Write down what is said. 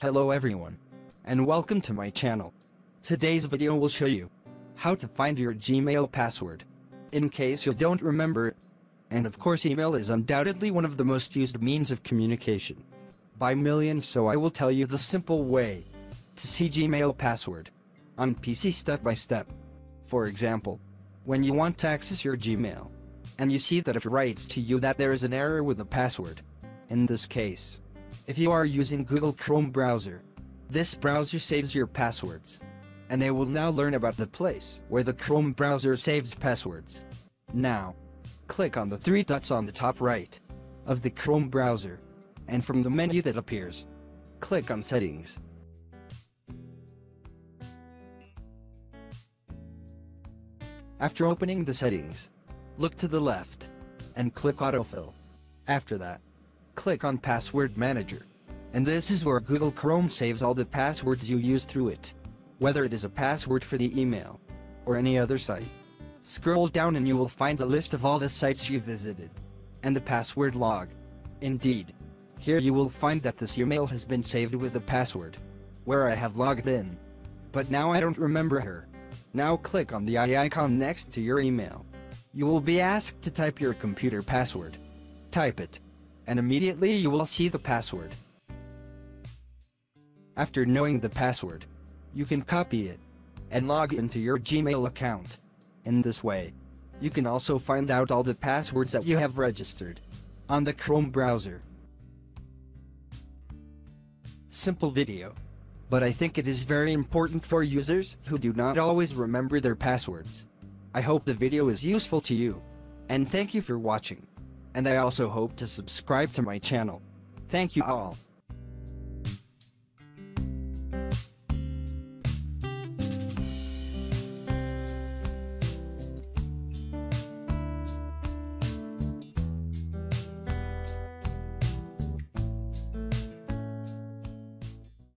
Hello everyone, and welcome to my channel. Today's video will show you how to find your Gmail password, in case you don't remember it. And of course, email is undoubtedly one of the most used means of communication by millions, so I will tell you the simple way to see Gmail password on PC step by step. For example, when you want to access your Gmail, and you see that it writes to you that there is an error with the password. In this case, if you are using Google Chrome browser, this browser saves your passwords. And I will now learn about the place where the Chrome browser saves passwords. Now, click on the three dots on the top right of the Chrome browser, and from the menu that appears, click on Settings. After opening the settings, look to the left and click Autofill. After that, click on Password Manager. And this is where Google Chrome saves all the passwords you use through it, whether it is a password for the email or any other site. Scroll down and you will find a list of all the sites you visited and the password log. Indeed, here you will find that this email has been saved with the password where I have logged in, but now I don't remember her. Now click on the eye icon next to your email. You will be asked to type your computer password. Type it, and immediately you will see the password. After knowing the password, you can copy it and log into your Gmail account. In this way, you can also find out all the passwords that you have registered on the Chrome browser. Simple video, but I think it is very important for users who do not always remember their passwords. I hope the video is useful to you, and thank you for watching. And I also hope to subscribe to my channel. Thank you all.